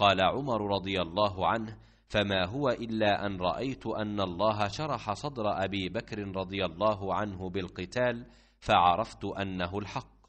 قال عمر رضي الله عنه: فما هو إلا أن رأيت أن الله شرح صدر أبي بكر رضي الله عنه بالقتال، فعرفت أنه الحق.